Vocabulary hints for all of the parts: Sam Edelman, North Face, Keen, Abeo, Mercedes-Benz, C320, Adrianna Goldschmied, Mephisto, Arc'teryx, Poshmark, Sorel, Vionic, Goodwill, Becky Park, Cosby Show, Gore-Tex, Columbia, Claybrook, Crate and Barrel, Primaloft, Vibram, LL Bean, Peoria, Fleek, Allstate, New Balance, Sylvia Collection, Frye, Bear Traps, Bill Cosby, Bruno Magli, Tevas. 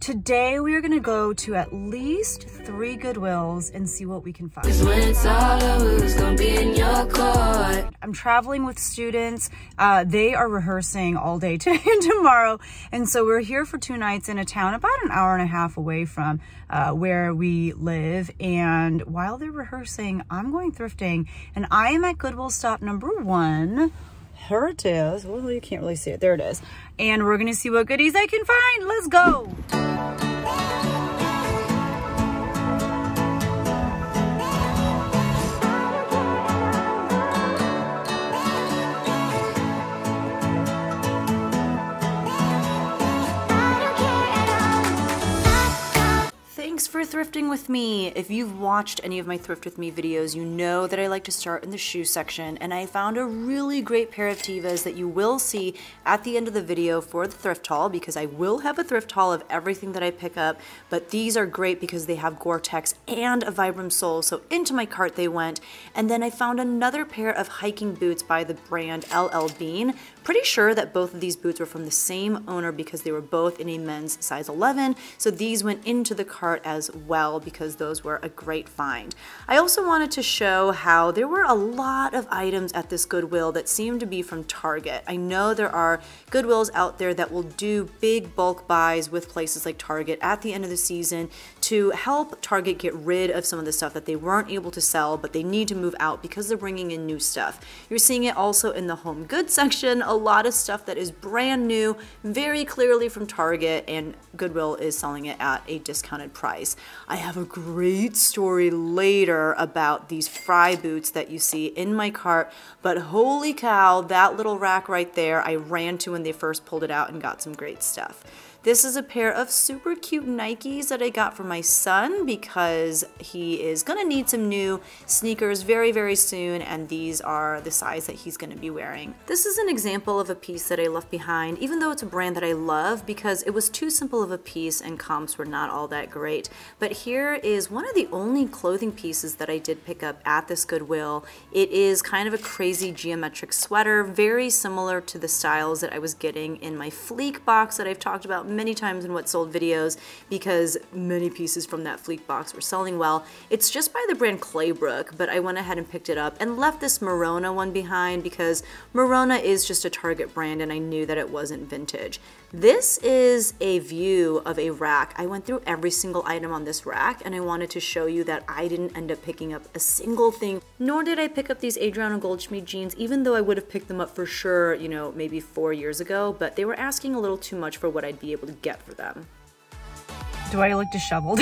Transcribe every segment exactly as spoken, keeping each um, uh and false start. Today we are gonna go to at least three Goodwills and see what we can find. I'm traveling with students. Uh, they are rehearsing all day today and tomorrow. And so we're here for two nights in a town about an hour and a half away from uh, where we live. And while they're rehearsing, I'm going thrifting and I am at Goodwill stop number one. Here it is. Well, you can't really see it. There it is. And we're going to see what goodies I can find. Let's go. Thanks for thrifting with me. If you've watched any of my Thrift With Me videos, you know that I like to start in the shoe section, and I found a really great pair of Tevas that you will see at the end of the video for the thrift haul, because I will have a thrift haul of everything that I pick up, but these are great because they have Gore-Tex and a Vibram sole, so into my cart they went. And then I found another pair of hiking boots by the brand L L Bean. Pretty sure that both of these boots were from the same owner because they were both in a men's size eleven, so these went into the cart as well because those were a great find. I also wanted to show how there were a lot of items at this Goodwill that seemed to be from Target. I know there are Goodwills out there that will do big bulk buys with places like Target at the end of the season to help Target get rid of some of the stuff that they weren't able to sell but they need to move out because they're bringing in new stuff. You're seeing it also in the home goods section, a lot of stuff that is brand new, very clearly from Target, and Goodwill is selling it at a discounted price. I have a great story later about these Frye boots that you see in my cart, but holy cow, that little rack right there I ran to when they first pulled it out and got some great stuff. This is a pair of super cute Nikes that I got for my son because he is gonna need some new sneakers very, very soon, and these are the size that he's gonna be wearing. This is an example of a piece that I left behind, even though it's a brand that I love, because it was too simple of a piece and comps were not all that great. But here is one of the only clothing pieces that I did pick up at this Goodwill. It is kind of a crazy geometric sweater, very similar to the styles that I was getting in my Fleek box that I've talked about many times in What's Sold videos, because many pieces from that Fleek box were selling well. It's just by the brand Claybrook, but I went ahead and picked it up and left this Merona one behind because Merona is just a Target brand and I knew that it wasn't vintage. This is a view of a rack. I went through every single item on this rack and I wanted to show you that I didn't end up picking up a single thing, nor did I pick up these Adrianna Goldschmied jeans, even though I would have picked them up for sure, you know, maybe four years ago, but they were asking a little too much for what I'd be able to get for them. Do I look disheveled?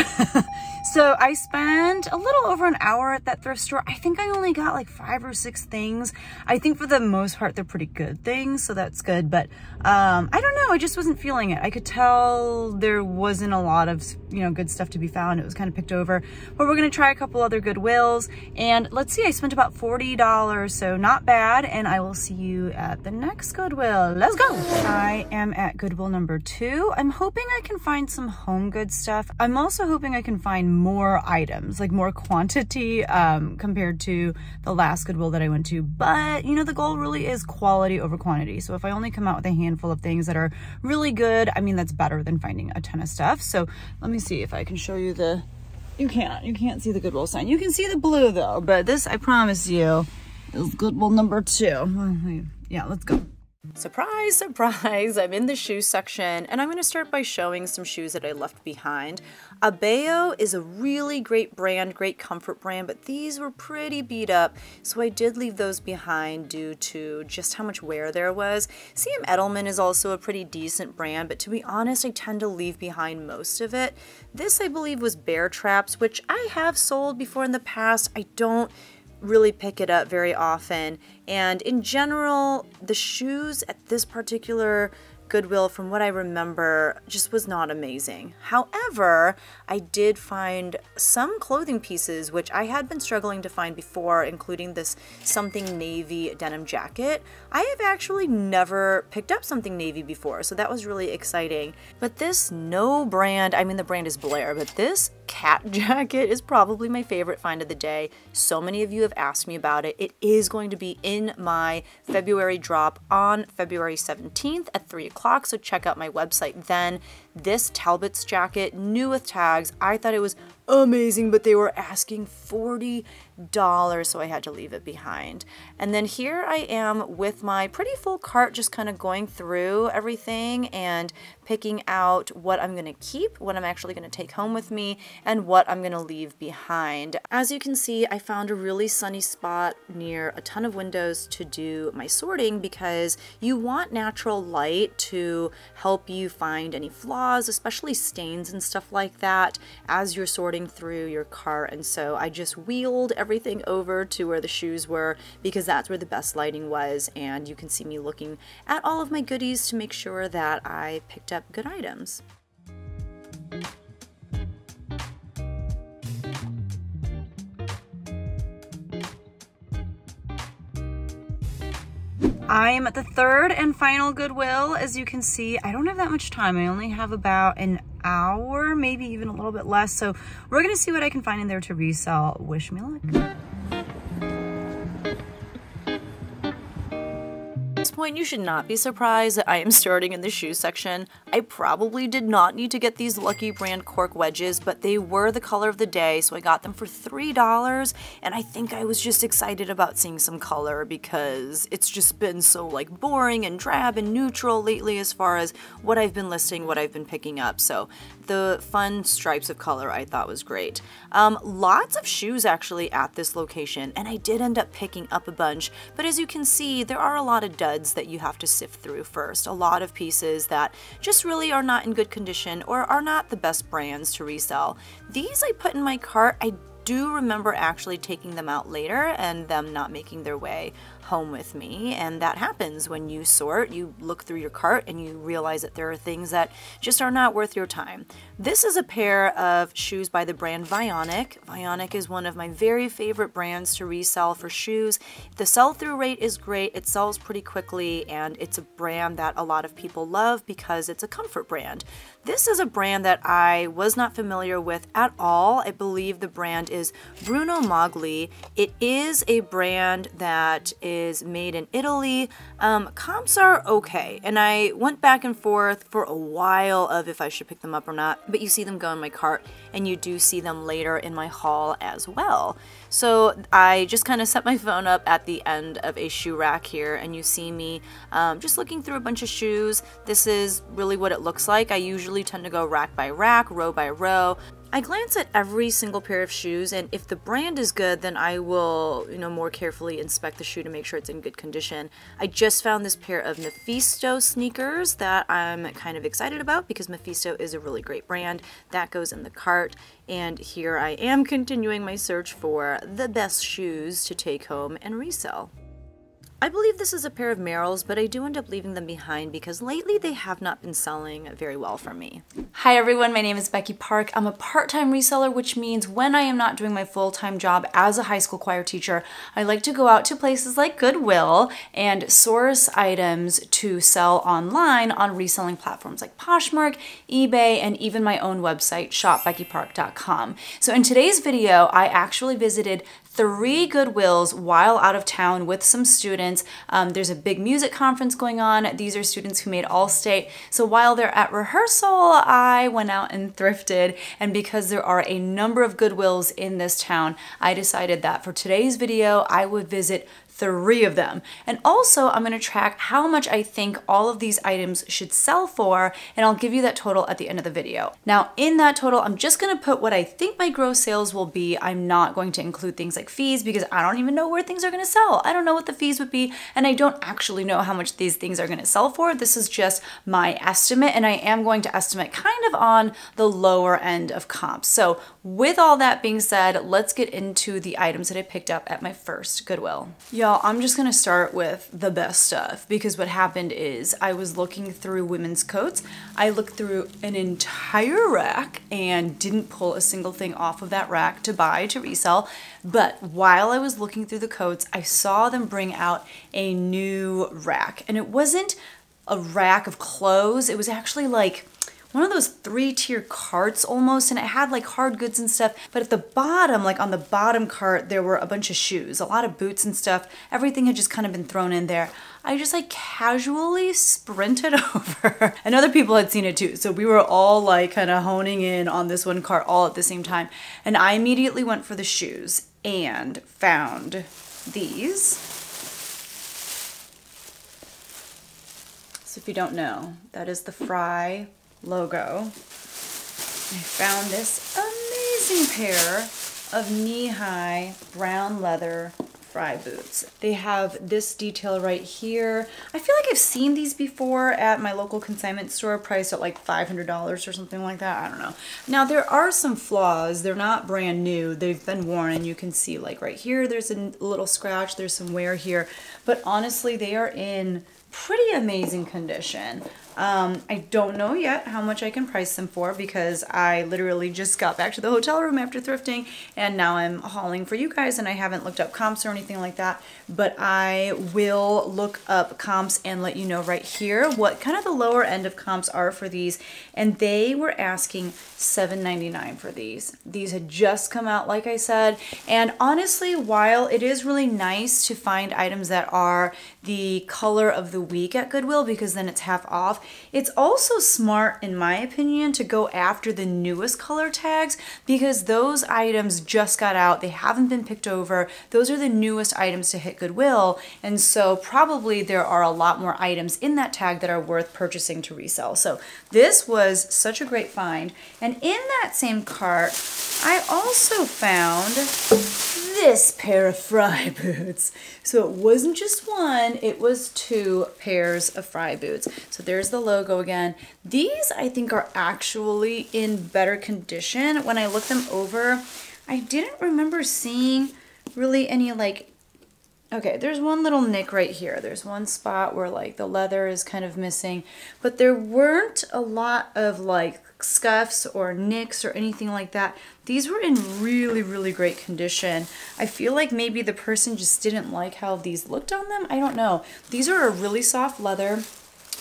So I spent a little over an hour at that thrift store. I think I only got like five or six things. I think for the most part, they're pretty good things, so that's good. But um, I don't know, I just wasn't feeling it. I could tell there wasn't a lot of, you know, good stuff to be found. It was kind of picked over, but we're gonna try a couple other Goodwills. And let's see, I spent about forty dollars, so not bad. And I will see you at the next Goodwill. Let's go. I am at Goodwill number two. I'm hoping I can find some home goods stuff. I'm also hoping I can find more items, like more quantity um, compared to the last Goodwill that I went to. But, you know, the goal really is quality over quantity. So if I only come out with a handful of things that are really good, I mean, that's better than finding a ton of stuff. So let me see if I can show you the, you can't, you can't see the Goodwill sign. You can see the blue though, but this, I promise you, is Goodwill number two. Yeah, let's go. Surprise, surprise, I'm in the shoe section and I'm going to start by showing some shoes that I left behind. Abeo is a really great brand, great comfort brand, but these were pretty beat up, so I did leave those behind due to just how much wear there was. Sam Edelman is also a pretty decent brand, but to be honest, I tend to leave behind most of it. This, I believe, was Bear Traps, which I have sold before in the past. I don't really pick it up very often, and in general the shoes at this particular Goodwill, from what I remember, just was not amazing. However, I did find some clothing pieces which I had been struggling to find before, including this Something Navy denim jacket. I have actually never picked up Something Navy before, so that was really exciting. But this no brand, I mean the brand is Blair, but this cat jacket is probably my favorite find of the day. So many of you have asked me about it. It is going to be in my February drop on February seventeenth at three o'clock. So check out my website then. this Talbot's jacket, new with tags. I thought it was amazing, but they were asking forty dollars, so I had to leave it behind. And then here I am with my pretty full cart, just kind of going through everything and picking out what I'm gonna keep, what I'm actually gonna take home with me, and what I'm gonna leave behind. As you can see, I found a really sunny spot near a ton of windows to do my sorting, because you want natural light to help you find any flaws, especially stains and stuff like that, as you're sorting through your cart. And so I just wheeled everything over to where the shoes were, because that's where the best lighting was, and you can see me looking at all of my goodies to make sure that I picked up good items. I'm at the third and final Goodwill. As you can see, I don't have that much time. I only have about an hour, maybe even a little bit less. So we're gonna see what I can find in there to resell. Wish me luck. Point, you should not be surprised that I am starting in the shoe section. I probably did not need to get these Lucky Brand cork wedges, but they were the color of the day, so I got them for three dollars, and I think I was just excited about seeing some color, because it's just been so like boring and drab and neutral lately as far as what I've been listing, what I've been picking up. So the fun stripes of color I thought was great. Um, lots of shoes actually at this location, and I did end up picking up a bunch, but as you can see, there are a lot of duds that you have to sift through first. A lot of pieces that just really are not in good condition or are not the best brands to resell. These I put in my cart. I do remember actually taking them out later and them not making their way home with me, and that happens when you sort. You look through your cart and you realize that there are things that just are not worth your time. This is a pair of shoes by the brand Vionic. Vionic is one of my very favorite brands to resell for shoes. The sell-through rate is great, it sells pretty quickly, and it's a brand that a lot of people love because it's a comfort brand. This is a brand that I was not familiar with at all. I believe the brand is Bruno Magli. It is a brand that is made in Italy. Um, comps are okay, and I went back and forth for a while of if I should pick them up or not, but you see them go in my cart, and you do see them later in my haul as well. So I just kind of set my phone up at the end of a shoe rack here, and you see me um, just looking through a bunch of shoes. This is really what it looks like. I usually tend to go rack by rack, row by row. I glance at every single pair of shoes, and if the brand is good, then I will, you know, more carefully inspect the shoe to make sure it's in good condition. I just found this pair of Mephisto sneakers that I'm kind of excited about, because Mephisto is a really great brand. That goes in the cart, and here I am continuing my search for the best shoes to take home and resell. I believe this is a pair of Merrells, but I do end up leaving them behind because lately they have not been selling very well for me. Hi everyone, my name is Becky Park. I'm a part-time reseller, which means when I am not doing my full-time job as a high school choir teacher, I like to go out to places like Goodwill and source items to sell online on reselling platforms like Poshmark, eBay, and even my own website, shop becky park dot com. So in today's video, I actually visited three Goodwills while out of town with some students. Um, there's a big music conference going on. These are students who made Allstate. So while they're at rehearsal, I went out and thrifted. And because there are a number of Goodwills in this town, I decided that for today's video, I would visit three of them. And also I'm gonna track how much I think all of these items should sell for, and I'll give you that total at the end of the video. Now in that total, I'm just gonna put what I think my gross sales will be. I'm not going to include things like fees, because I don't even know where things are gonna sell. I don't know what the fees would be, and I don't actually know how much these things are gonna sell for. This is just my estimate, and I am going to estimate kind of on the lower end of comps. So with all that being said, let's get into the items that I picked up at my first Goodwill. Y'all, I'm just gonna start with the best stuff, because what happened is I was looking through women's coats. I looked through an entire rack and didn't pull a single thing off of that rack to buy, to resell. But while I was looking through the coats, I saw them bring out a new rack. And it wasn't a rack of clothes. It was actually like one of those three-tier carts almost, and it had like hard goods and stuff, but at the bottom, like on the bottom cart, there were a bunch of shoes, a lot of boots and stuff. Everything had just kind of been thrown in there. I just like casually sprinted over. And other people had seen it too. So we were all like kind of honing in on this one cart all at the same time. And I immediately went for the shoes and found these. So if you don't know, that is the Frye logo. I found this amazing pair of knee-high brown leather Frye boots. They have this detail right here. I feel like I've seen these before at my local consignment store, priced at like five hundred dollars or something like that. I don't know. Now there are some flaws. They're not brand new. They've been worn, and you can see like right here there's a little scratch. There's some wear here, but honestly they are in pretty amazing condition. Um, I don't know yet how much I can price them for, because I literally just got back to the hotel room after thrifting, and now I'm hauling for you guys, and I haven't looked up comps or anything like that, but I will look up comps and let you know right here what kind of the lower end of comps are for these. And they were asking seven ninety-nine for these. These had just come out, like I said, and honestly, while it is really nice to find items that are the color of the week at Goodwill, because then it's half off, it's also smart, in my opinion, to go after the newest color tags, because those items just got out. They haven't been picked over. Those are the newest items to hit Goodwill. And so probably there are a lot more items in that tag that are worth purchasing to resell. So this was such a great find. And in that same cart, I also found this pair of Frye boots. So it wasn't just one, it was two pairs of Frye boots. So there's the logo again. These I think are actually in better condition. When I looked them over, I didn't remember seeing really any like, okay, there's one little nick right here. There's one spot where like the leather is kind of missing, but there weren't a lot of like scuffs or nicks or anything like that. These were in really, really great condition. I feel like maybe the person just didn't like how these looked on them. I don't know. These are a really soft leather.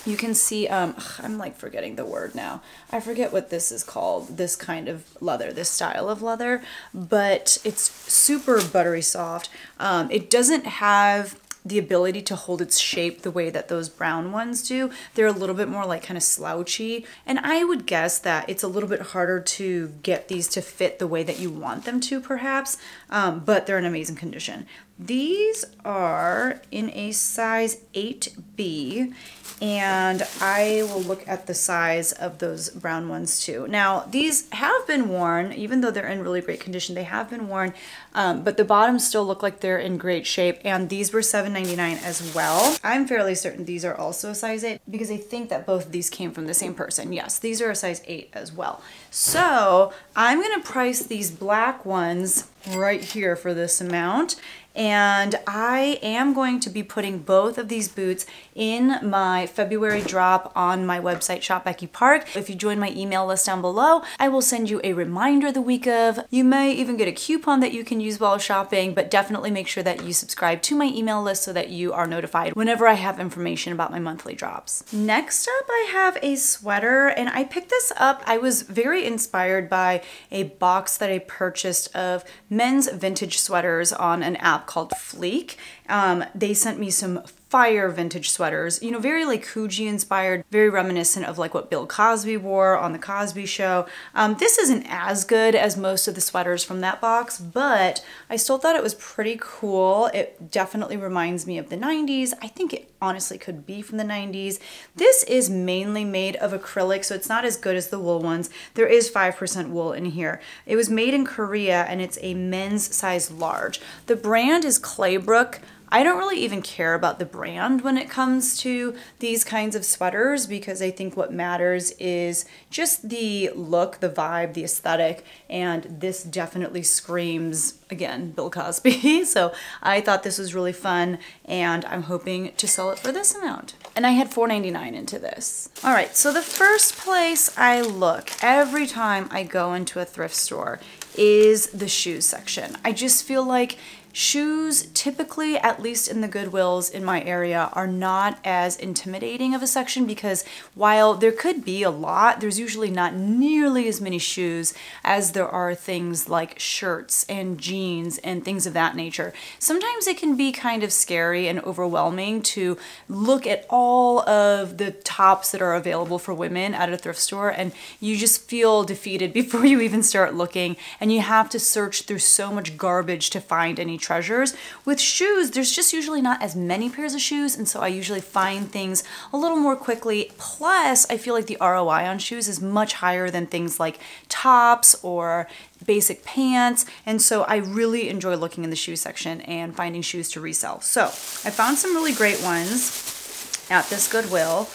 You can see, um, ugh, I'm like forgetting the word now. I forget what this is called, this kind of leather, this style of leather, but it's super buttery soft. Um, it doesn't have the ability to hold its shape the way that those brown ones do. They're a little bit more like kind of slouchy. And I would guess that it's a little bit harder to get these to fit the way that you want them to perhaps, um, but they're in amazing condition. These are in a size eight B, and I will look at the size of those brown ones too. Now, these have been worn, even though they're in really great condition, they have been worn, um, but the bottoms still look like they're in great shape, and these were seven ninety-nine as well. I'm fairly certain these are also a size eight, because I think that both of these came from the same person. Yes, these are a size eight as well. So I'm gonna price these black ones right here for this amount. And I am going to be putting both of these boots in my February drop on my website, Shop Becky Park. If you join my email list down below, I will send you a reminder the week of. You may even get a coupon that you can use while shopping, but definitely make sure that you subscribe to my email list so that you are notified whenever I have information about my monthly drops. Next up, I have a sweater, and I picked this up. I was very inspired by a box that I purchased of men's vintage sweaters on an app called Fleek. Um, they sent me some fire vintage sweaters, you know, very like Coogi inspired, very reminiscent of like what Bill Cosby wore on the Cosby Show. Um, this isn't as good as most of the sweaters from that box, but I still thought it was pretty cool. It definitely reminds me of the nineties. I think it honestly could be from the nineties. This is mainly made of acrylic, so it's not as good as the wool ones. There is five percent wool in here. It was made in Korea, and it's a men's size large. The brand is Claybrook. I don't really even care about the brand when it comes to these kinds of sweaters, because I think what matters is just the look, the vibe, the aesthetic, and this definitely screams, again, Bill Cosby. So I thought this was really fun, and I'm hoping to sell it for this amount. And I had four ninety-nine into this. All right, so the first place I look every time I go into a thrift store is the shoes section. I just feel like Shoes typically, at least in the Goodwills in my area, are not as intimidating of a section because while there could be a lot, there's usually not nearly as many shoes as there are things like shirts and jeans and things of that nature. Sometimes it can be kind of scary and overwhelming to look at all of the tops that are available for women at a thrift store, and you just feel defeated before you even start looking, and you have to search through so much garbage to find any treasures. With shoes, there's just usually not as many pairs of shoes, and so I usually find things a little more quickly. Plus, I feel like the R O I on shoes is much higher than things like tops or basic pants, and so I really enjoy looking in the shoe section and finding shoes to resell. So I found some really great ones at this Goodwill.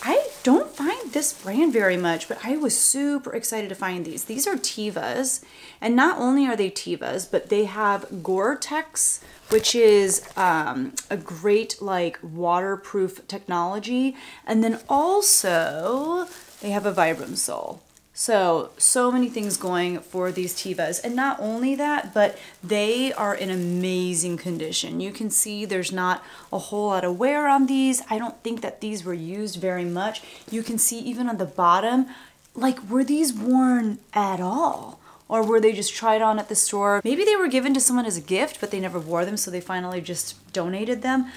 I don't find this brand very much, but I was super excited to find these. These are Tevas, and not only are they Tevas, but they have Gore-Tex, which is um, a great like waterproof technology, and then also they have a Vibram sole. So, so many things going for these Tevas. And not only that, but they are in amazing condition. You can see there's not a whole lot of wear on these. I don't think that these were used very much. You can see even on the bottom, like, were these worn at all? Or were they just tried on at the store? Maybe they were given to someone as a gift, but they never wore them, so they finally just donated them.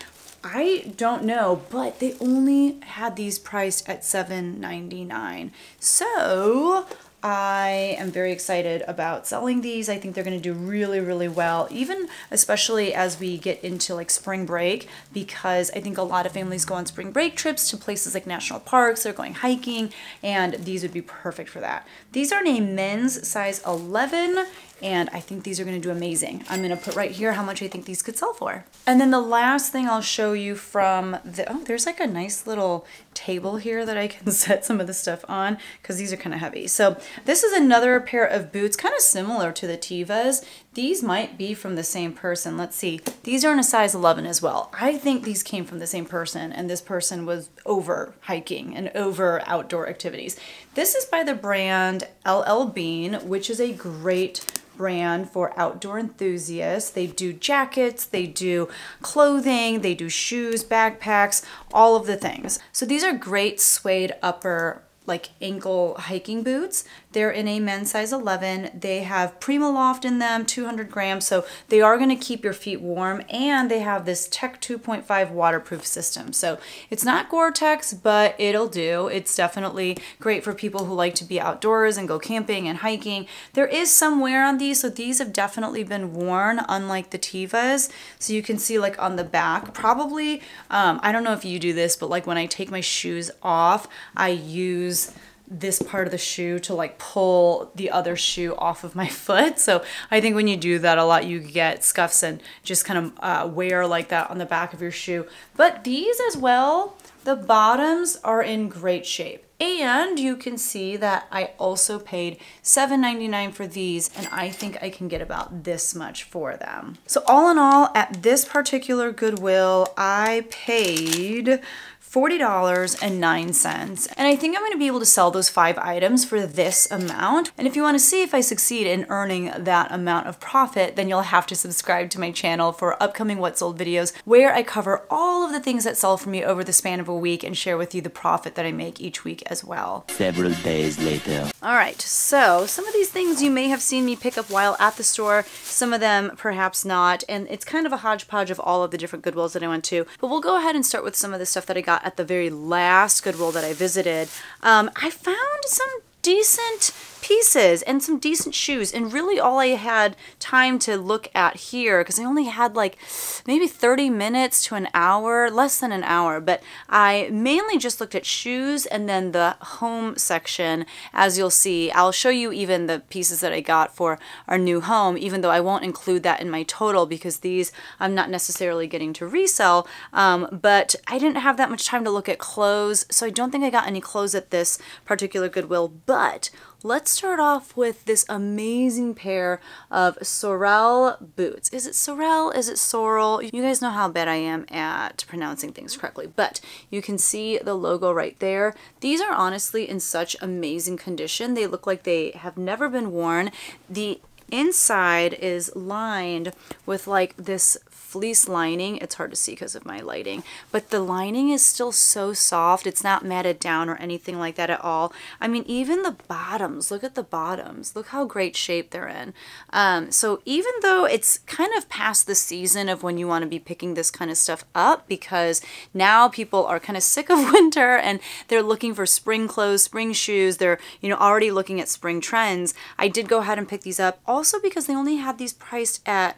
I don't know, but they only had these priced at seven ninety-nine. So I am very excited about selling these. I think they're gonna do really, really well, even especially as we get into like spring break, because I think a lot of families go on spring break trips to places like national parks, they're going hiking, and these would be perfect for that. These are in a men's size eleven, and I think these are gonna do amazing. I'm gonna put right here how much I think these could sell for. And then the last thing I'll show you from the, oh, there's like a nice little table here that I can set some of the stuff on, because these are kind of heavy. So this is another pair of boots, kind of similar to the Tevas. These might be from the same person. Let's see. These are in a size eleven as well. I think these came from the same person, and this person was over hiking and over outdoor activities. This is by the brand L L Bean, which is a great brand for outdoor enthusiasts. They do jackets, they do clothing, they do shoes, backpacks, all of the things. So these are great suede upper like ankle hiking boots. They're in a men's size eleven. They have Primaloft in them, two hundred grams, so they are gonna keep your feet warm, and they have this Tech two point five waterproof system. So it's not Gore-Tex, but it'll do. It's definitely great for people who like to be outdoors and go camping and hiking. There is some wear on these, so these have definitely been worn, unlike the Tevas. So you can see like on the back, probably, um, I don't know if you do this, but like when I take my shoes off, I use this part of the shoe to like pull the other shoe off of my foot. So I think when you do that a lot, you get scuffs and just kind of uh, wear like that on the back of your shoe. But these as well, the bottoms are in great shape. And you can see that I also paid seven ninety-nine for these, and I think I can get about this much for them. So all in all, at this particular Goodwill, I paid forty dollars and nine cents. And I think I'm gonna be able to sell those five items for this amount. And if you wanna see if I succeed in earning that amount of profit, then you'll have to subscribe to my channel for upcoming What Sold videos, where I cover all of the things that sell for me over the span of a week and share with you the profit that I make each week as well. Several days later. All right, so some of these things you may have seen me pick up while at the store, some of them perhaps not, and it's kind of a hodgepodge of all of the different Goodwills that I went to. But we'll go ahead and start with some of the stuff that I got at the very last Goodwill that I visited. um, I found some decent pieces and some decent shoes, and really all I had time to look at here, because I only had like maybe thirty minutes to an hour, less than an hour, but I mainly just looked at shoes and then the home section. As you'll see, I'll show you even the pieces that I got for our new home, even though I won't include that in my total because these I'm not necessarily getting to resell, um, but I didn't have that much time to look at clothes, so I don't think I got any clothes at this particular Goodwill. But let's start off with this amazing pair of Sorel boots. Is it Sorel? Is it Sorel? You guys know how bad I am at pronouncing things correctly, but you can see the logo right there. These are honestly in such amazing condition. They look like they have never been worn. The inside is lined with like this fleece lining. It's hard to see because of my lighting, but the lining is still so soft. It's not matted down or anything like that at all. I mean, even the bottoms, look at the bottoms, look how great shape they're in. Um, so even though it's kind of past the season of when you want to be picking this kind of stuff up, because now people are kind of sick of winter and they're looking for spring clothes, spring shoes, they're, you know, already looking at spring trends, I did go ahead and pick these up. Also because they only had these priced at,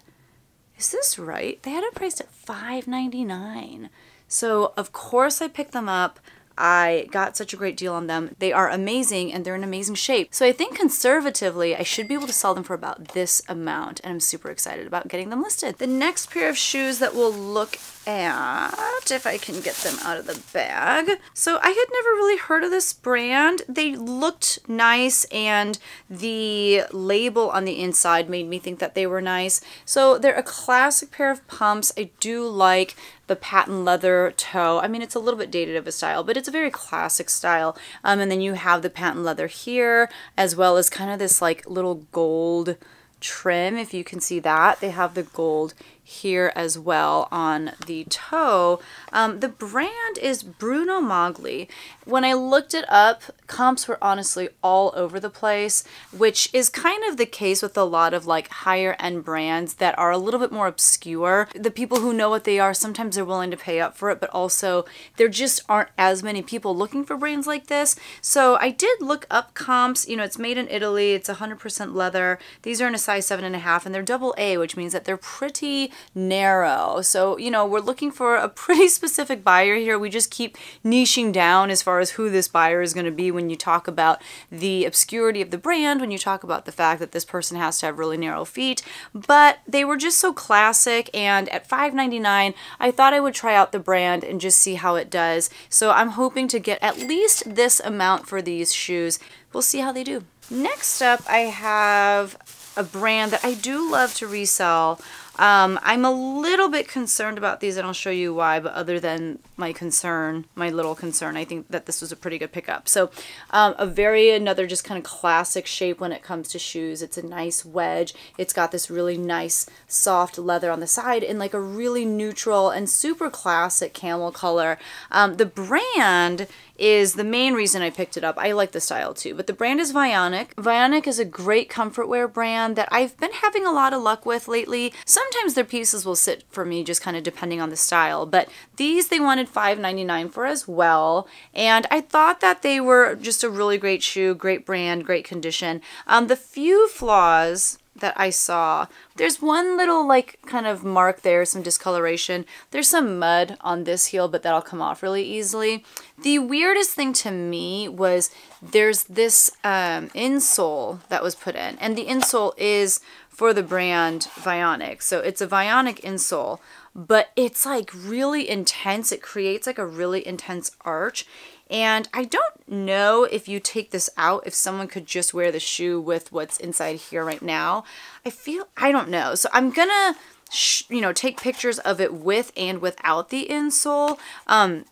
is this right? They had it priced at five ninety-nine. So of course I picked them up. I got such a great deal on them. They are amazing and they're in amazing shape. So I think conservatively, I should be able to sell them for about this amount, and I'm super excited about getting them listed. The next pair of shoes that we'll look at, if I can get them out of the bag. So I had never really heard of this brand. They looked nice and the label on the inside made me think that they were nice. So they're a classic pair of pumps. I do like the patent leather toe. I mean, it's a little bit dated of a style, but it's a very classic style. Um, and then you have the patent leather here, as well as kind of this like little gold trim, if you can see that. They have the gold here as well on the toe. Um, the brand is Bruno Magli. When I looked it up, comps were honestly all over the place, which is kind of the case with a lot of like higher end brands that are a little bit more obscure. The people who know what they are, sometimes they're willing to pay up for it, but also there just aren't as many people looking for brands like this. So I did look up comps. You know, it's made in Italy, it's one hundred percent leather. These are in a size seven and a half and they're double A, which means that they're pretty narrow. So, you know, we're looking for a pretty specific buyer here. We just keep niching down as far as who this buyer is going to be when you talk about the obscurity of the brand, when you talk about the fact that this person has to have really narrow feet. But they were just so classic, and at five ninety-nine, I thought I would try out the brand and just see how it does. So I'm hoping to get at least this amount for these shoes. We'll see how they do. Next up, I have a brand that I do love to resell. Um, I'm a little bit concerned about these, and I'll show you why, but other than my concern, my little concern, I think that this was a pretty good pickup. So um, a very, another just kind of classic shape when it comes to shoes. It's a nice wedge. It's got this really nice soft leather on the side in like a really neutral and super classic camel color. Um, the brand is the main reason I picked it up. I like the style too, but the brand is Vionic. Vionic is a great comfort wear brand that I've been having a lot of luck with lately. Sometimes their pieces will sit for me just kind of depending on the style, but these they wanted five ninety-nine for as well, and I thought that they were just a really great shoe, great brand, great condition. Um, the few flaws that I saw, there's one little like kind of mark there, some discoloration. There's some mud on this heel, but that'll come off really easily. The weirdest thing to me was there's this um, insole that was put in, and the insole is for the brand Vionic. So it's a Vionic insole, but it's like really intense. It creates like a really intense arch. And I don't know if you take this out, if someone could just wear the shoe with what's inside here right now. I feel, I don't know. So I'm gonna, sh you know, take pictures of it with and without the insole. Um,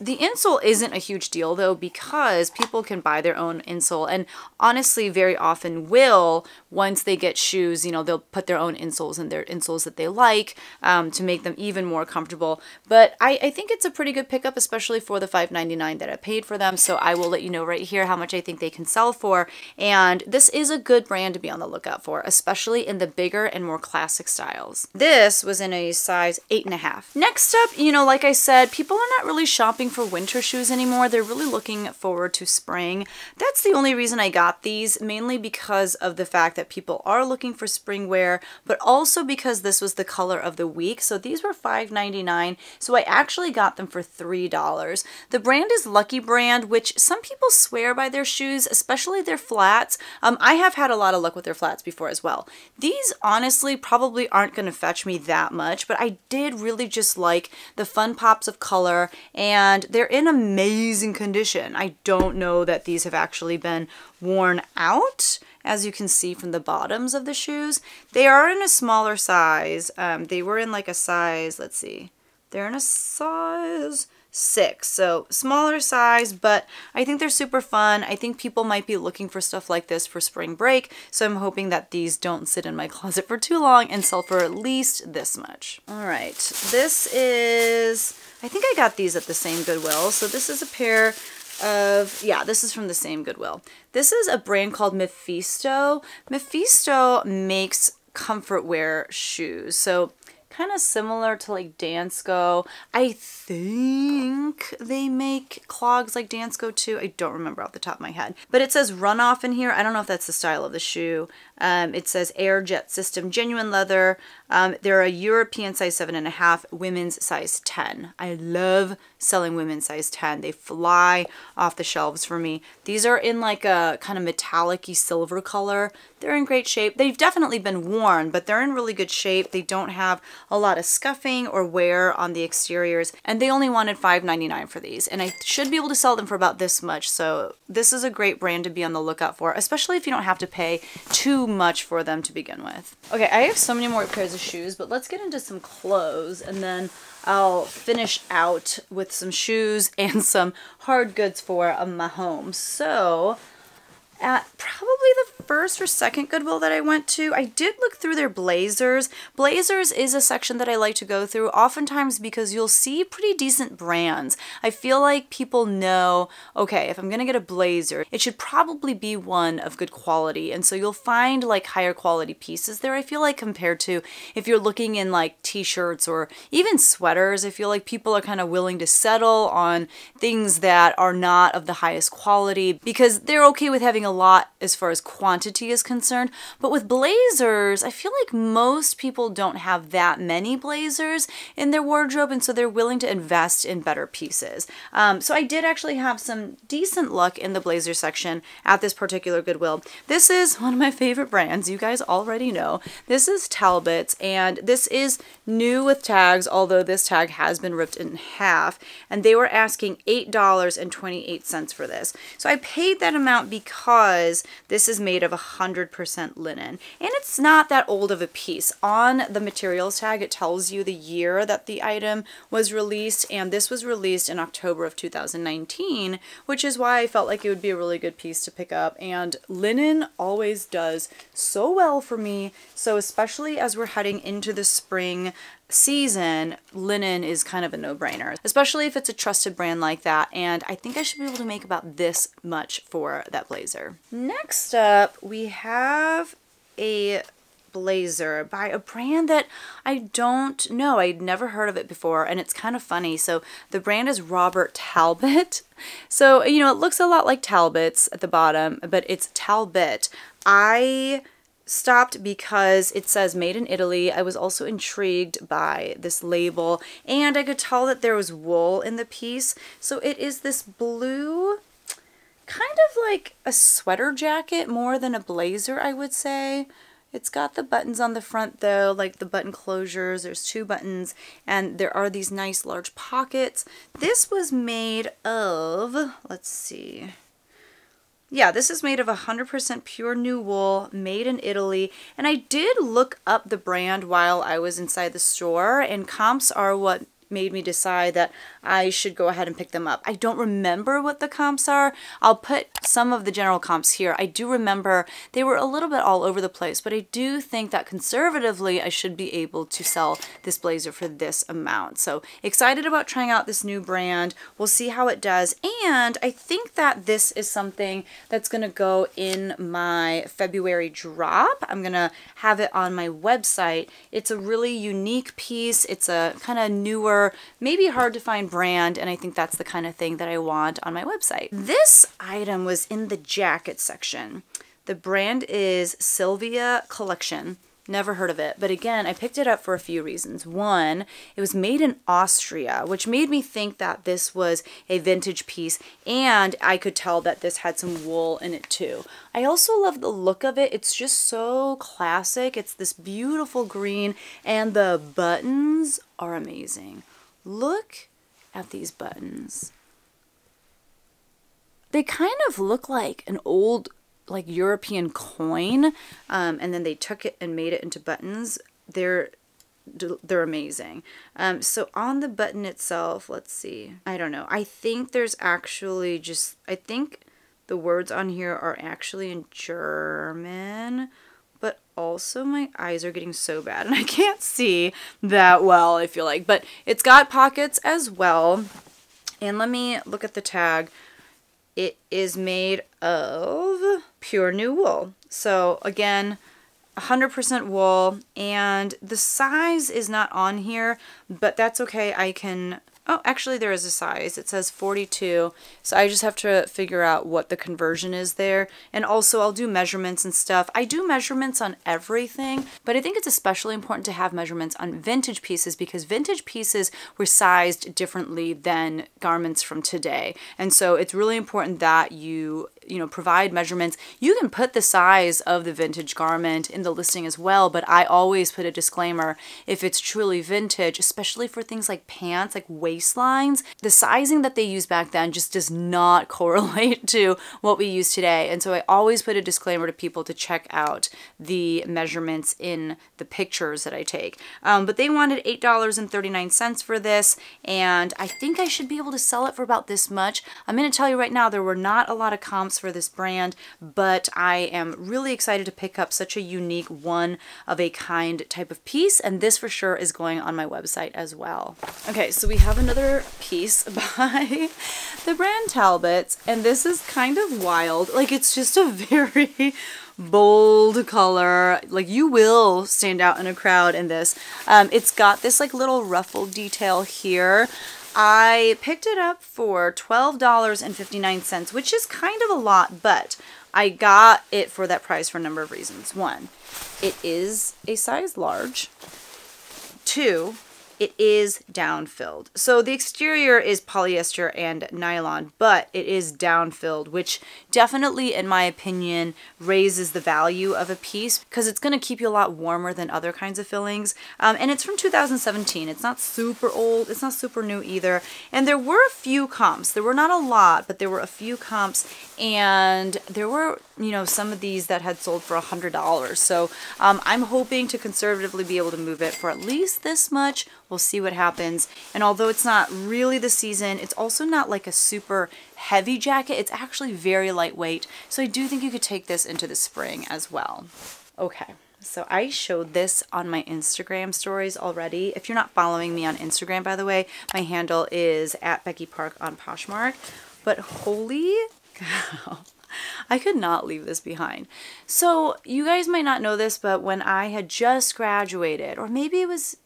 The insole isn't a huge deal though, because people can buy their own insole, and honestly very often will. Once they get shoes, you know, they'll put their own insoles in their insoles that they like um, to make them even more comfortable. But I, I think it's a pretty good pickup, especially for the five ninety-nine that I paid for them. So I will let you know right here how much I think they can sell for. And this is a good brand to be on the lookout for, especially in the bigger and more classic styles. This was in a size eight and a half. Next up, you know, like I said, people are not really shopping for winter shoes anymore. They're really looking forward to spring. That's the only reason I got these, mainly because of the fact that people are looking for spring wear, but also because this was the color of the week. So these were five ninety-nine, so I actually got them for three dollars. The brand is Lucky Brand, which some people swear by their shoes, especially their flats. Um, I have had a lot of luck with their flats before as well. These honestly probably aren't going to fetch me that much, but I did really just like the fun pops of color, and And they're in amazing condition. I don't know that these have actually been worn out, as you can see from the bottoms of the shoes. They are in a smaller size. Um, they were in like a size, let's see, they're in a size six. So smaller size, but I think they're super fun. I think people might be looking for stuff like this for spring break, so I'm hoping that these don't sit in my closet for too long and sell for at least this much. All right, this is, I think I got these at the same Goodwill. So this is a pair of, yeah, this is from the same Goodwill. This is a brand called Mephisto. Mephisto makes comfort wear shoes. So kind of similar to like Dansko. I think they make clogs like Dansko too. I don't remember off the top of my head, but it says runoff in here. I don't know if that's the style of the shoe. Um, it says air jet system, genuine leather. Um, they're a European size seven and a half, women's size ten. I love selling women's size ten. They fly off the shelves for me. These are in like a kind of metallic-y silver color. They're in great shape. They've definitely been worn, but they're in really good shape. They don't have a lot of scuffing or wear on the exteriors, and they only wanted five ninety-nine for these, and I should be able to sell them for about this much. So this is a great brand to be on the lookout for, especially if you don't have to pay too much for them to begin with. Okay, I have so many more pairs of shoes, but let's get into some clothes, and then I'll finish out with some shoes and some hard goods for my home. So at probably the first or second Goodwill that I went to, I did look through their blazers. Blazers is a section that I like to go through oftentimes because you'll see pretty decent brands. I feel like people know, okay, if I'm gonna get a blazer, it should probably be one of good quality. And so you'll find like higher quality pieces there, I feel like, compared to if you're looking in like t-shirts or even sweaters. I feel like people are kind of willing to settle on things that are not of the highest quality because they're okay with having a a lot as far as quantity is concerned. But with blazers, I feel like most people don't have that many blazers in their wardrobe, and so they're willing to invest in better pieces. Um, so I did actually have some decent luck in the blazer section at this particular Goodwill. This is one of my favorite brands. You guys already know. This is Talbot's, and this is new with tags, although this tag has been ripped in half, and they were asking eight dollars and twenty-eight cents for this. So I paid that amount because this is made of one hundred percent linen, and it's not that old of a piece. On the materials tag, it tells you the year that the item was released, and this was released in October of two thousand nineteen, which is why I felt like it would be a really good piece to pick up. And linen always does so well for me, so especially as we're heading into the spring season, linen is kind of a no-brainer, especially if it's a trusted brand like that. And I think I should be able to make about this much for that blazer. Next up, we have a blazer by a brand that I don't know. I'd never heard of it before, and it's kind of funny. So the brand is Robert Talbot. So, you know, it looks a lot like Talbot's at the bottom, but it's Talbot. I stopped because it says made in Italy. I was also intrigued by this label, and I could tell that there was wool in the piece. So it is this blue, kind of like a sweater jacket more than a blazer, I would say. It's got the buttons on the front though, like the button closures. There's two buttons, and there are these nice large pockets. This was made of, let's see, yeah, this is made of one hundred percent pure new wool, made in Italy. And I did look up the brand while I was inside the store, and comps are what made me decide that I should go ahead and pick them up. I don't remember what the comps are. I'll put some of the general comps here. I do remember they were a little bit all over the place, but I do think that conservatively I should be able to sell this blazer for this amount. So excited about trying out this new brand. We'll see how it does. And I think that this is something that's gonna go in my February drop. I'm gonna have it on my website. It's a really unique piece. It's a kind of newer, maybe hard to find brand, and I think that's the kind of thing that I want on my website. This item was in the jacket section. The brand is Sylvia Collection. Never heard of it, but again, I picked it up for a few reasons. One, it was made in Austria, which made me think that this was a vintage piece, and I could tell that this had some wool in it too. I also love the look of it. It's just so classic. It's this beautiful green, and the buttons are amazing. Look at these buttons. They kind of look like an old like European coin, um, and then they took it and made it into buttons. They're they're amazing. Um, so on the button itself, let's see. I don't know. I think there's actually just, I think the words on here are actually in German, but also my eyes are getting so bad and I can't see that well, I feel like. But it's got pockets as well. And let me look at the tag. It is made of pure new wool. So again, one hundred percent wool, and the size is not on here, but that's okay. I can, oh, actually there is a size. It says forty-two, so I just have to figure out what the conversion is there. And also I'll do measurements and stuff. I do measurements on everything, but I think it's especially important to have measurements on vintage pieces, because vintage pieces were sized differently than garments from today. And so it's really important that you you know, provide measurements. You can put the size of the vintage garment in the listing as well, but I always put a disclaimer if it's truly vintage, especially for things like pants, like waistlines. The sizing that they used back then just does not correlate to what we use today. And so I always put a disclaimer to people to check out the measurements in the pictures that I take. Um, but they wanted eight dollars and thirty-nine cents for this, and I think I should be able to sell it for about this much. I'm gonna tell you right now, there were not a lot of comps for this brand, but I am really excited to pick up such a unique, one of a kind type of piece, and this for sure is going on my website as well. Okay, so we have another piece by the brand Talbot's, and this is kind of wild. Like, it's just a very bold color. Like, you will stand out in a crowd in this. Um, it's got this like little ruffled detail here. I picked it up for twelve dollars and fifty-nine cents, which is kind of a lot, but I got it for that price for a number of reasons. One, it is a size large. Two, it is down-filled. So the exterior is polyester and nylon, but it is down-filled, which definitely, in my opinion, raises the value of a piece, because it's gonna keep you a lot warmer than other kinds of fillings. Um, and it's from two thousand seventeen. It's not super old, it's not super new either. And there were a few comps. There were not a lot, but there were a few comps, and there were, you know, some of these that had sold for one hundred dollars. So um, I'm hoping to conservatively be able to move it for at least this much. We'll see what happens. And although it's not really the season, it's also not like a super heavy jacket. It's actually very lightweight. So I do think you could take this into the spring as well. Okay. So I showed this on my Instagram stories already. If you're not following me on Instagram, by the way, my handle is at Becky Park on Poshmark. But holy cow, I could not leave this behind. So you guys might not know this, but when I had just graduated, or maybe it was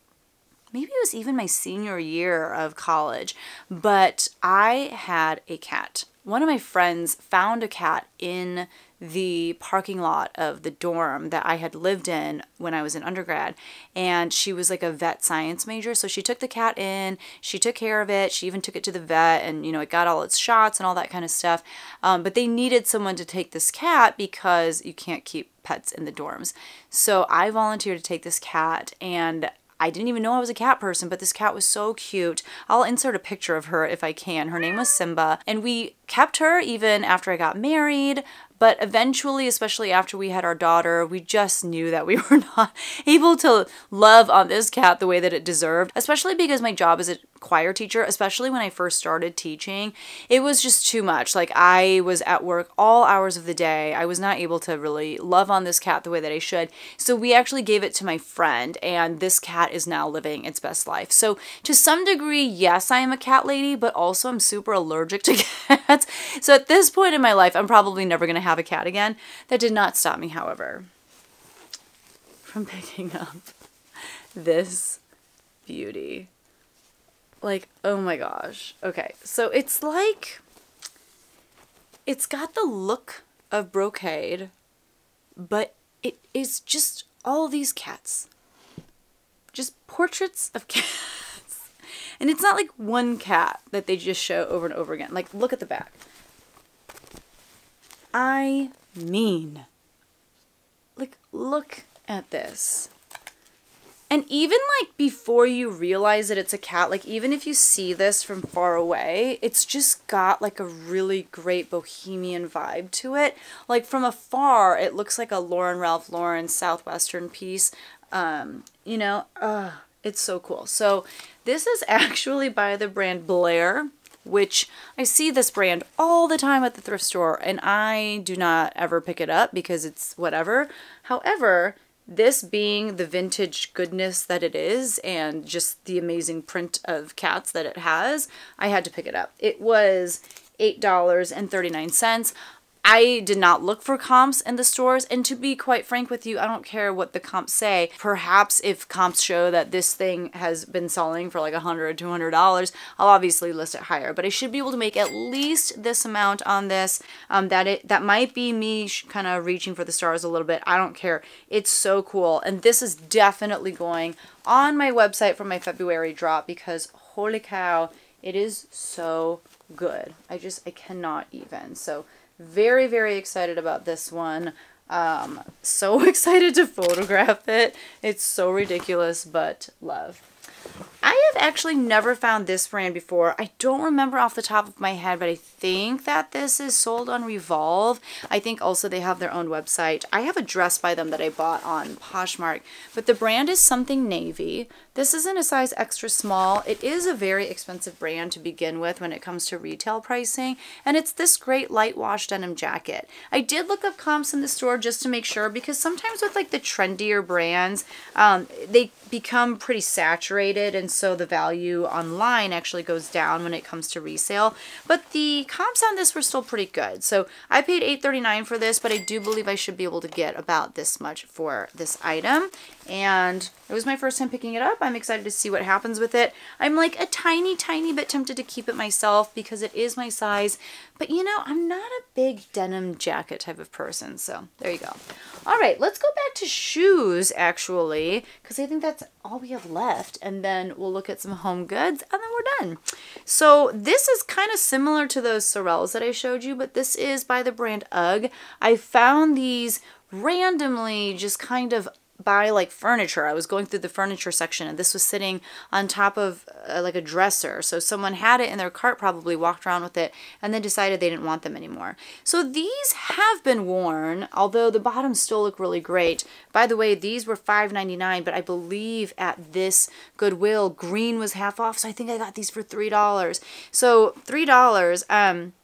Maybe it was even my senior year of college, but I had a cat. One of my friends found a cat in the parking lot of the dorm that I had lived in when I was in undergrad, and she was like a vet science major, so she took the cat in, she took care of it, she even took it to the vet, and you know, it got all its shots and all that kind of stuff, um, but they needed someone to take this cat because you can't keep pets in the dorms. So I volunteered to take this cat, and I didn't even know I was a cat person, but this cat was so cute. I'll insert a picture of her if I can. Her name was Simba, and we kept her even after I got married, but eventually, especially after we had our daughter, we just knew that we were not able to love on this cat the way that it deserved, especially because my job as a choir teacher, especially when I first started teaching, it was just too much. Like, I was at work all hours of the day. I was not able to really love on this cat the way that I should. So we actually gave it to my friend, and this cat is now living its best life. So to some degree, yes, I am a cat lady, but also I'm super allergic to cats. So at this point in my life, I'm probably never going to have a cat again. That did not stop me, however, from picking up this beauty. Like, oh my gosh. Okay, so it's like, it's got the look of brocade, but it is just all these cats. Just portraits of cats. And it's not like one cat that they just show over and over again. Like, look at the back. I mean, like, look at this. And even like before you realize that it's a cat, like even if you see this from far away, it's just got like a really great bohemian vibe to it. Like from afar, it looks like a Lauren Ralph Lauren Southwestern piece. Um, you know, uh, It's so cool. So this is actually by the brand Blair, which I see this brand all the time at the thrift store, and I do not ever pick it up because it's whatever. However, this being the vintage goodness that it is and just the amazing print of cats that it has, I had to pick it up. It was eight dollars and thirty-nine cents. I did not look for comps in the stores, and to be quite frank with you, I don't care what the comps say. Perhaps if comps show that this thing has been selling for like a hundred, two hundred dollars, I'll obviously list it higher, but I should be able to make at least this amount on this. Um, that it that might be me kind of reaching for the stars a little bit. I don't care. It's so cool, and this is definitely going on my website for my February drop because holy cow, it is so good. I just, I cannot even. So very, very excited about this one. Um, so excited to photograph it. It's so ridiculous, but love. I have actually never found this brand before. I don't remember off the top of my head, but I think that this is sold on Revolve. I think also they have their own website. I have a dress by them that I bought on Poshmark, but the brand is Something Navy. This isn't a size extra small. It is a very expensive brand to begin with when it comes to retail pricing, and it's this great light wash denim jacket. I did look up comps in the store just to make sure, because sometimes with like the trendier brands, um, they become pretty saturated, and so the value online actually goes down when it comes to resale. But the comps on this were still pretty good. So I paid eight dollars and thirty-nine cents for this, but I do believe I should be able to get about this much for this item. And it was my first time picking it up. I'm excited to see what happens with it. I'm like a tiny, tiny bit tempted to keep it myself because it is my size. But you know, I'm not a big denim jacket type of person. So there you go. All right, let's go back to shoes actually, because I think that's all we have left. And then we'll look at some home goods and then we're done. So this is kind of similar to those Sorels that I showed you, but this is by the brand Ugg. I found these randomly just kind of by like furniture. I was going through the furniture section and this was sitting on top of uh, like a dresser. So someone had it in their cart, probably walked around with it, and then decided they didn't want them anymore. So these have been worn, although the bottoms still look really great. By the way, these were five ninety-nine, but I believe at this Goodwill, green was half off. So I think I got these for three dollars. So three dollars, um,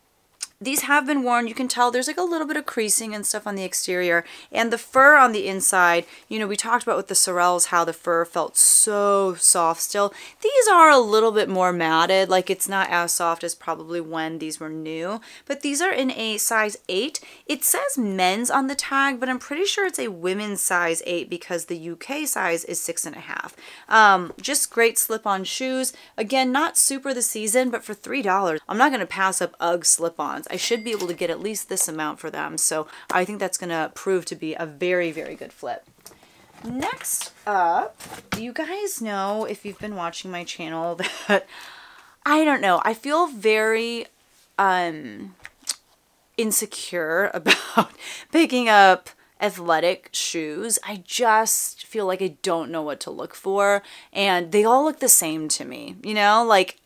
these have been worn. You can tell there's like a little bit of creasing and stuff on the exterior, and the fur on the inside, you know, we talked about with the Sorels how the fur felt so soft still. These are a little bit more matted, like it's not as soft as probably when these were new, but these are in a size eight. It says men's on the tag, but I'm pretty sure it's a women's size eight because the U K size is six and a half. Um, just great slip-on shoes. Again, not super the season, but for three dollars, I'm not gonna pass up Ugg slip-ons. I should be able to get at least this amount for them. So I think that's going to prove to be a very, very good flip. Next up, you guys know, if you've been watching my channel, that I don't know, I feel very um, insecure about picking up athletic shoes. I just feel like I don't know what to look for. And they all look the same to me, you know, like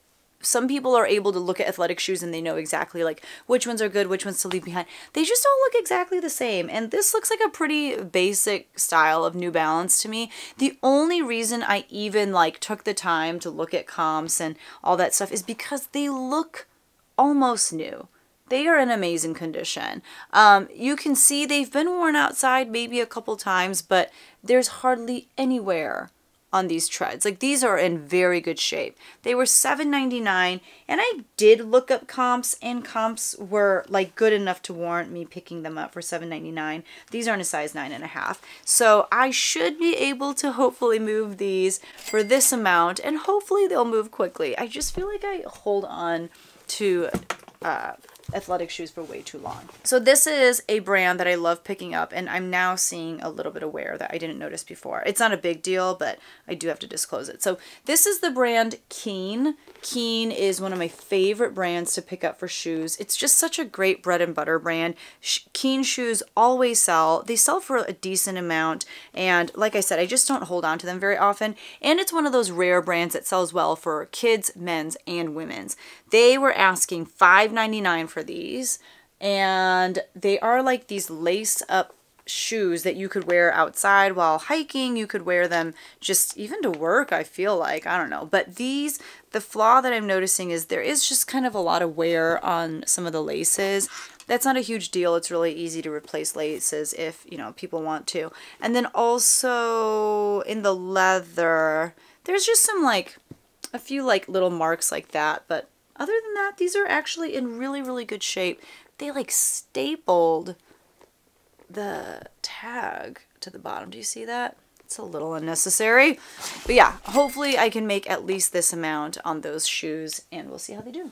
some people are able to look at athletic shoes and they know exactly like which ones are good, which ones to leave behind. They just all look exactly the same. And this looks like a pretty basic style of New Balance to me. The only reason I even like took the time to look at comps and all that stuff is because they look almost new. They are in amazing condition. Um, you can see they've been worn outside maybe a couple times, but there's hardly anywhere on these treads. Like these are in very good shape. They were seven ninety-nine, and I did look up comps, and comps were like good enough to warrant me picking them up for seven ninety-nine. These are in a size nine and a half. So I should be able to hopefully move these for this amount, and hopefully they'll move quickly. I just feel like I hold on to uh, athletic shoes for way too long. So this is a brand that I love picking up, and I'm now seeing a little bit of wear that I didn't notice before. It's not a big deal, but I do have to disclose it. So this is the brand Keen. Keen is one of my favorite brands to pick up for shoes. It's just such a great bread and butter brand. Keen shoes always sell. They sell for a decent amount, and like I said, I just don't hold on to them very often, and it's one of those rare brands that sells well for kids, men's, and women's. They were asking five ninety-nine for these, and they are like these lace up shoes that you could wear outside while hiking. You could wear them just even to work, I feel like. I don't know. But these, the flaw that I'm noticing is there is just kind of a lot of wear on some of the laces. That's not a huge deal. It's really easy to replace laces if, you know, people want to. And then also in the leather, there's just some like a few like little marks like that. But other than that, these are actually in really, really good shape. They like stapled the tag to the bottom. Do you see that? It's a little unnecessary. But yeah, hopefully I can make at least this amount on those shoes and we'll see how they do.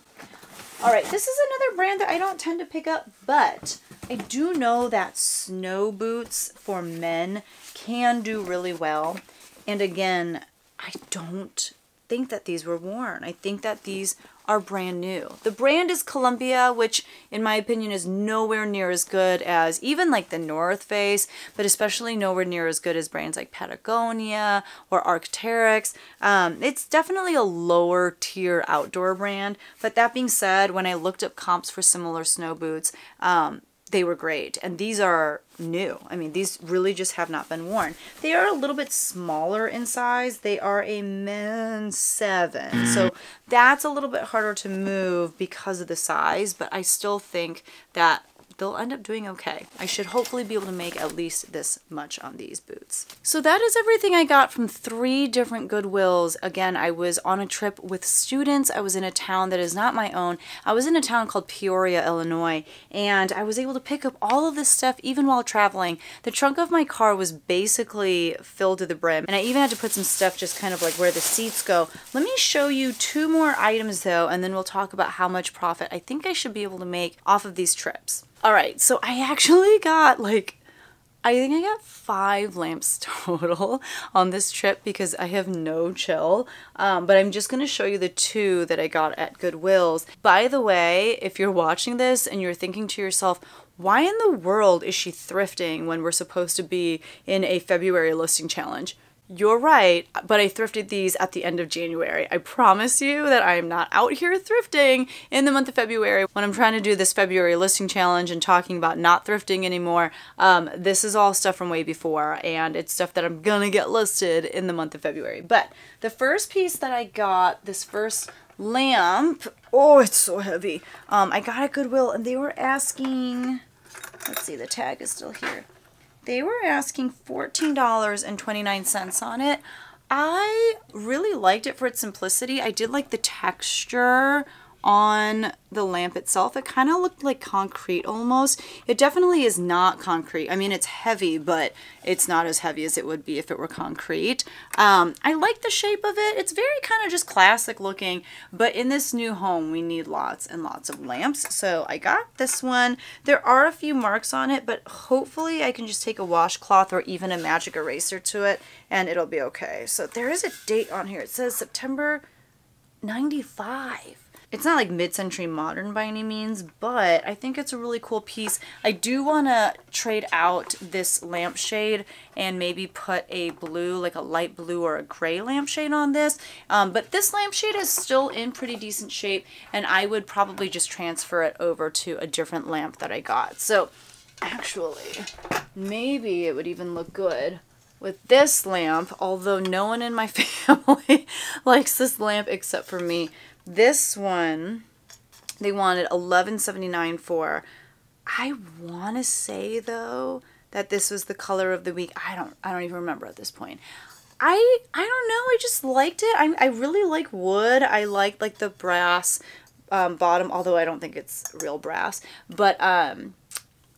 All right, this is another brand that I don't tend to pick up, but I do know that snow boots for men can do really well. And again, I don't think that these were worn. I think that these are brand new. The brand is Columbia, which in my opinion is nowhere near as good as even like the North Face, but especially nowhere near as good as brands like Patagonia or Arc'teryx. Um, it's definitely a lower tier outdoor brand, but that being said, when I looked up comps for similar snow boots, um, they were great. And these are new. I mean, these really just have not been worn. They are a little bit smaller in size. They are a men's seven. So that's a little bit harder to move because of the size, but I still think that they'll end up doing okay. I should hopefully be able to make at least this much on these boots. So that is everything I got from three different Goodwills. Again, I was on a trip with students. I was in a town that is not my own. I was in a town called Peoria, Illinois, and I was able to pick up all of this stuff even while traveling. The trunk of my car was basically filled to the brim, and I even had to put some stuff just kind of like where the seats go. Let me show you two more items though, and then we'll talk about how much profit I think I should be able to make off of these trips. All right, so I actually got like, I think I got five lamps total on this trip because I have no chill. Um, but I'm just gonna show you the two that I got at Goodwill's. By the way, if you're watching this and you're thinking to yourself, why in the world is she thrifting when we're supposed to be in a February listing challenge? You're right, but I thrifted these at the end of January. I promise you that I am not out here thrifting in the month of February. When I'm trying to do this February listing challenge and talking about not thrifting anymore, um, this is all stuff from way before, and it's stuff that I'm gonna get listed in the month of February. But the first piece that I got, this first lamp, oh, it's so heavy. Um, I got at Goodwill, and they were asking, let's see, the tag is still here. They were asking fourteen dollars and twenty-nine cents on it. I really liked it for its simplicity. I did like the texture on the lamp itself. It kind of looked like concrete almost. It definitely is not concrete. I mean, it's heavy, but it's not as heavy as it would be if it were concrete. Um, I like the shape of it. It's very kind of just classic looking, but in this new home, we need lots and lots of lamps. So I got this one. There are a few marks on it, but hopefully I can just take a washcloth or even a magic eraser to it and it'll be okay. So there is a date on here. It says September ninety-five. It's not like mid-century modern by any means, but I think it's a really cool piece. I do want to trade out this lampshade and maybe put a blue, like a light blue or a gray lampshade on this. Um, but this lampshade is still in pretty decent shape, and I would probably just transfer it over to a different lamp that I got. So actually, maybe it would even look good with this lamp, although no one in my family likes this lamp except for me. This one, they wanted eleven seventy-nine for. I want to say though that this was the color of the week. I don't. I don't even remember at this point. I. I don't know. I just liked it. I. I really like wood. I like like the brass um, bottom, although I don't think it's real brass. But um,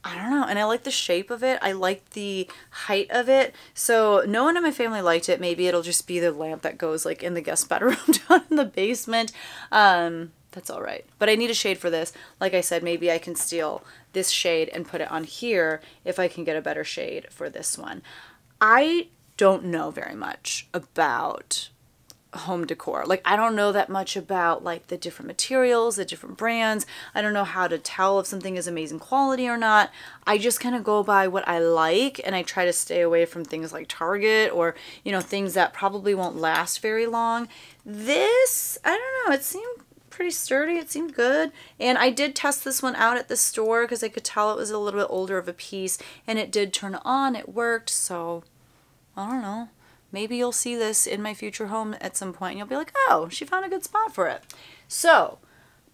I don't know. And I like the shape of it. I like the height of it. So no one in my family liked it. Maybe it'll just be the lamp that goes like in the guest bedroom down in the basement. Um, that's all right. But I need a shade for this. Like I said, maybe I can steal this shade and put it on here if I can get a better shade for this one. I don't know very much about home decor. Like, I don't know that much about like the different materials, the different brands. I don't know how to tell if something is amazing quality or not. I just kind of go by what I like, and I try to stay away from things like Target or, you know, things that probably won't last very long. This, I don't know, it seemed pretty sturdy. It seemed good. And I did test this one out at the store because I could tell it was a little bit older of a piece, and it did turn on. It worked. So I don't know. Maybe you'll see this in my future home at some point and you'll be like, oh, she found a good spot for it. So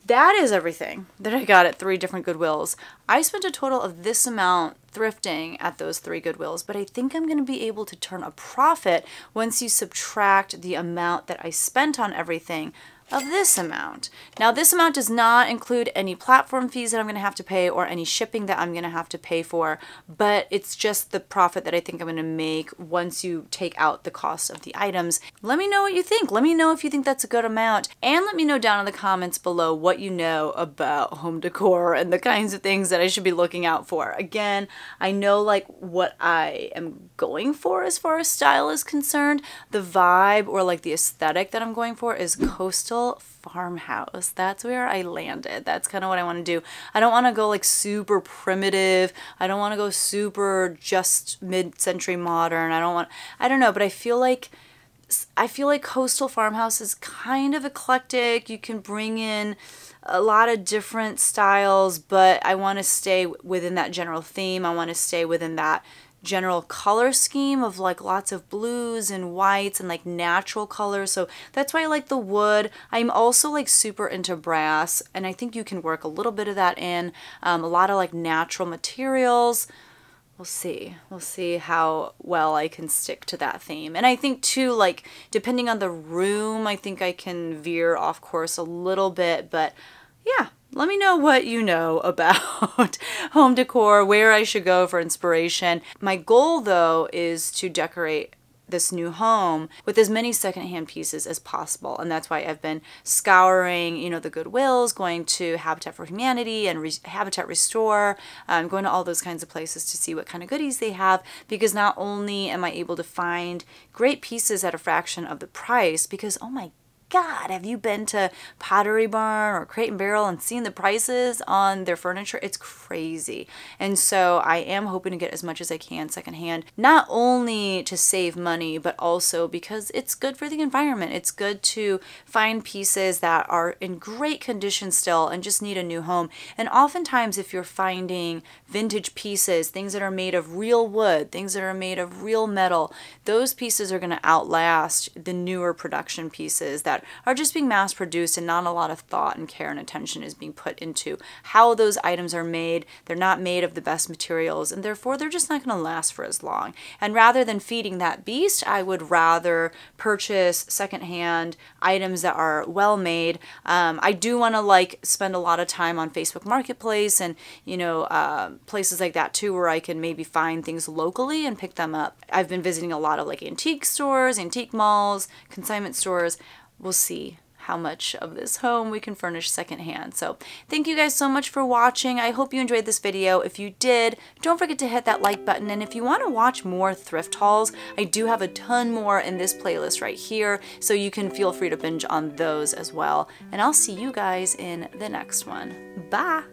that is everything that I got at three different Goodwills. I spent a total of this amount thrifting at those three Goodwills, but I think I'm going to be able to turn a profit once you subtract the amount that I spent on everything of this amount. Now, this amount does not include any platform fees that I'm going to have to pay or any shipping that I'm going to have to pay for, but it's just the profit that I think I'm going to make once you take out the cost of the items. Let me know what you think. Let me know if you think that's a good amount, and let me know down in the comments below what you know about home decor and the kinds of things that I should be looking out for. Again, I know like what I am going for as far as style is concerned. The vibe or like the aesthetic that I'm going for is coastal farmhouse. That's where I landed. That's kind of what I want to do. I don't want to go like super primitive. I don't want to go super just mid-century modern. I don't want, I don't know, but I feel like I feel like coastal farmhouse is kind of eclectic. You can bring in a lot of different styles, but I want to stay within that general theme. I want to stay within that general color scheme of like lots of blues and whites and like natural colors. So that's why I like the wood. I'm also like super into brass, and I think you can work a little bit of that in. Um, a lot of like natural materials. We'll see. We'll see how well I can stick to that theme. And I think too, like depending on the room, I think I can veer off course a little bit, but yeah. Let me know what you know about home decor, where I should go for inspiration. My goal, though, is to decorate this new home with as many secondhand pieces as possible. And that's why I've been scouring, you know, the Goodwills, going to Habitat for Humanity and Re Habitat Restore, um, going to all those kinds of places to see what kind of goodies they have, because not only am I able to find great pieces at a fraction of the price, because, oh my God, have you been to Pottery Barn or Crate and Barrel and seen the prices on their furniture? It's crazy. And so I am hoping to get as much as I can secondhand, not only to save money, but also because it's good for the environment. It's good to find pieces that are in great condition still and just need a new home. And oftentimes if you're finding vintage pieces, things that are made of real wood, things that are made of real metal, those pieces are going to outlast the newer production pieces that are just being mass produced, and not a lot of thought and care and attention is being put into how those items are made. They're not made of the best materials, and therefore they're just not going to last for as long. And rather than feeding that beast, I would rather purchase secondhand items that are well made. Um, I do want to like spend a lot of time on Facebook Marketplace and, you know, uh, places like that too, where I can maybe find things locally and pick them up. I've been visiting a lot of like antique stores, antique malls, consignment stores. We'll see how much of this home we can furnish secondhand. So thank you guys so much for watching. I hope you enjoyed this video. If you did, don't forget to hit that like button. And if you want to watch more thrift hauls, I do have a ton more in this playlist right here, so you can feel free to binge on those as well. And I'll see you guys in the next one. Bye!